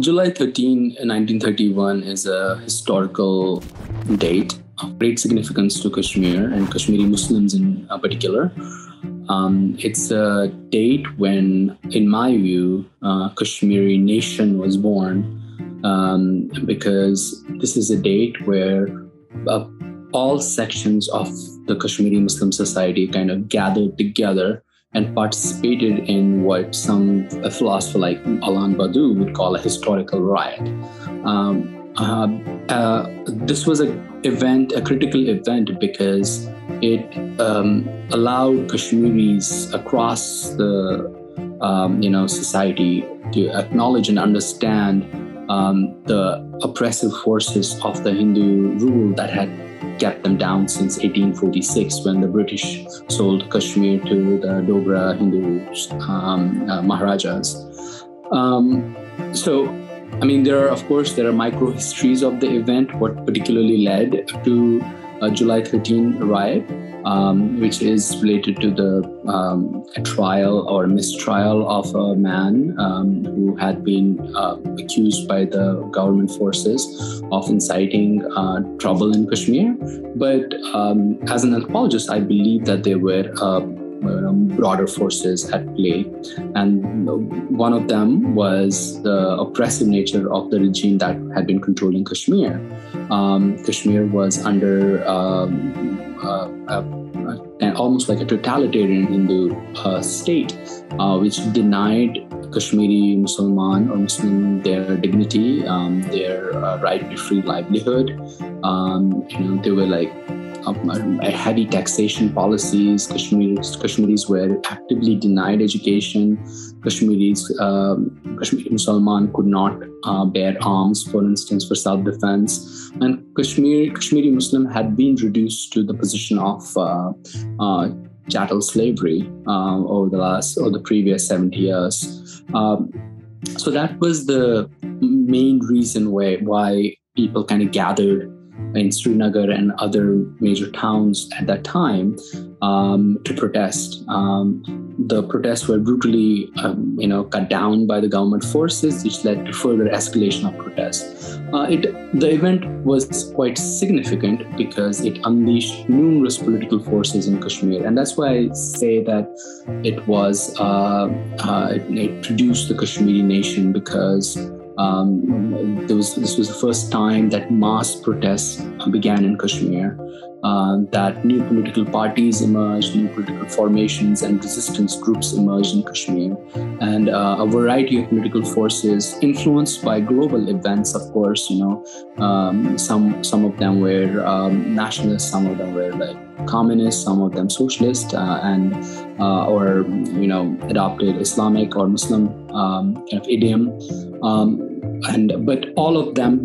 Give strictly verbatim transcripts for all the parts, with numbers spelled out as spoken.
July thirteenth, nineteen thirty-one is a historical date of great significance to Kashmir and Kashmiri Muslims in particular. Um, it's a date when, in my view, uh, Kashmiri nation was born um, because this is a date where uh, all sections of the Kashmiri Muslim society kind of gathered together and participated in what some a philosopher like Alain Badu would call a historical riot. Um, uh, uh, this was a event, a critical event, because it um, allowed Kashmiris across the um, you know society to acknowledge and understand um, the oppressive forces of the Hindu rule that had kept them down since eighteen forty-six, when the British sold Kashmir to the Dogra Hindu um, uh, Maharajas. Um, so, I mean, there are, of course, there are micro histories of the event, what particularly led to uh, July thirteenth riot, um, which is related to the um, trial or mistrial of a man um, who had been uh, accused by the government forces of inciting uh, trouble in Kashmir. But um, as an anthropologist, I believe that there were uh, broader forces at play, and one of them was the oppressive nature of the regime that had been controlling Kashmir. Um, Kashmir was under um, uh, uh, an, almost like a totalitarian Hindu uh, state, uh, which denied Kashmiri Musliman or Muslim their dignity, um, their uh, right to free livelihood. Um, you know, they were like Um, heavy taxation policies. Kashmiris, Kashmiris were actively denied education. Kashmiris, um, Kashmiri Musliman could not uh, bear arms, for instance, for self-defense. And Kashmir, Kashmiri Muslim had been reduced to the position of uh, uh, chattel slavery uh, over the last or the previous seventy years. Um, so that was the main reason why why people kind of gathered in Srinagar and other major towns at that time um, to protest. Um, the protests were brutally, um, you know, cut down by the government forces, which led to further escalation of protests. Uh, it, the event was quite significant because it unleashed numerous political forces in Kashmir, and that's why I say that it was uh, uh, it, it produced the Kashmiri nation, because Um, there was, this was the first time that mass protests began in Kashmir, uh, that new political parties emerged, new political formations and resistance groups emerged in Kashmir, and uh, a variety of political forces influenced by global events, of course. You know, um, some, some of them were um, nationalists, some of them were like communist, some of them socialist, uh, and uh, or you know adopted Islamic or Muslim um, kind of idiom, um, and but all of them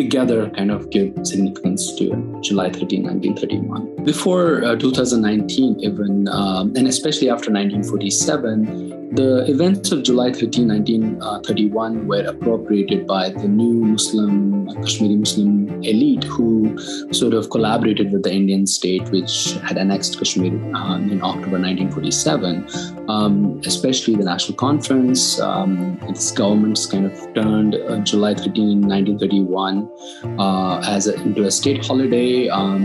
together kind of give significance to July thirteenth, nineteen thirty-one. Before uh, two thousand nineteen, even um, and especially after nineteen forty-seven, the events of July thirteenth, nineteen thirty-one were appropriated by the new Muslim, Kashmiri Muslim elite, who sort of collaborated with the Indian state, which had annexed Kashmir um, in October nineteen forty-seven. Um, especially the National Conference, um, its governments kind of turned uh, July thirteenth, nineteen thirty-one Uh, as a, into a state holiday. Um,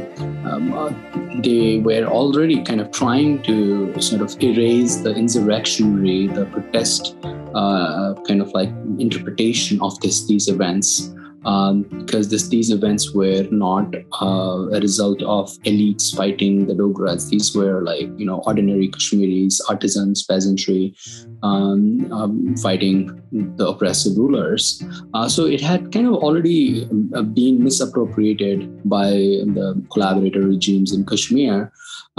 um, uh, they were already kind of trying to sort of erase the insurrectionary, the protest uh, kind of like interpretation of this, these events, um, because this, these events were not uh, a result of elites fighting the Dogras. These were like, you know, ordinary Kashmiris, artisans, peasantry, um, um, fighting the oppressive rulers. Uh, so it had kind of already been misappropriated by the collaborator regimes in Kashmir.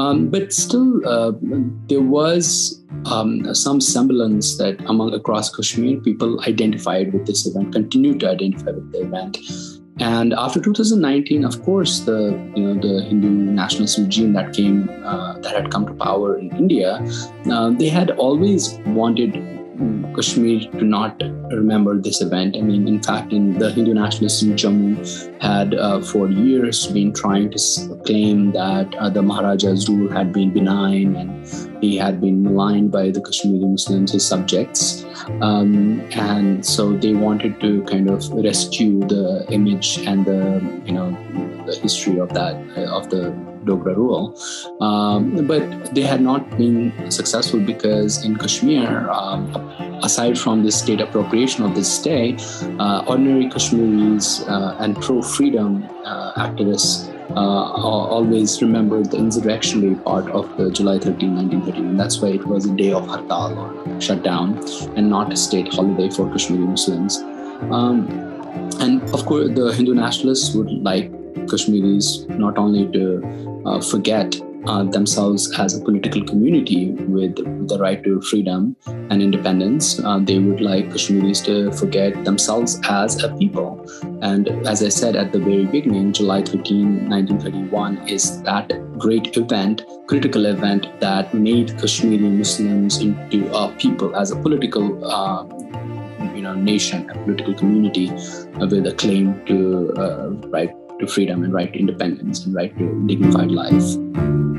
Um, but still, uh, there was um, some semblance that among across Kashmir, people identified with this event, continued to identify with the event. And after two thousand nineteen, of course, the you know the Hindu nationalist regime that came uh, that had come to power in India, uh, they had always wanted Kashmir do not remember this event. I mean, in fact, in the Hindu nationalists in Jammu had uh, for years been trying to claim that uh, the Maharaja's rule had been benign and he had been maligned by the Kashmiri Muslims, his subjects. Um, and so they wanted to kind of rescue the image and the, you know, the history of that, of the Dogra rule. Um, but they had not been successful because in Kashmir, um, aside from the state appropriation of this day, uh, ordinary Kashmiris uh, and pro-freedom uh, activists uh, always remembered the insurrectionary part of the July thirteenth, nineteen thirteen. And that's why it was a day of hartal or shutdown and not a state holiday for Kashmiri Muslims. Um, and of course, the Hindu nationalists would like Kashmiris not only to uh, forget uh, themselves as a political community with the right to freedom and independence, uh, they would like Kashmiris to forget themselves as a people. And as I said at the very beginning, July thirteenth, nineteen thirty-one is that great event, critical event that made Kashmiri Muslims into a people, as a political uh, you know, nation, a political community uh, with a claim to uh, right to freedom and right to independence and right to dignified life.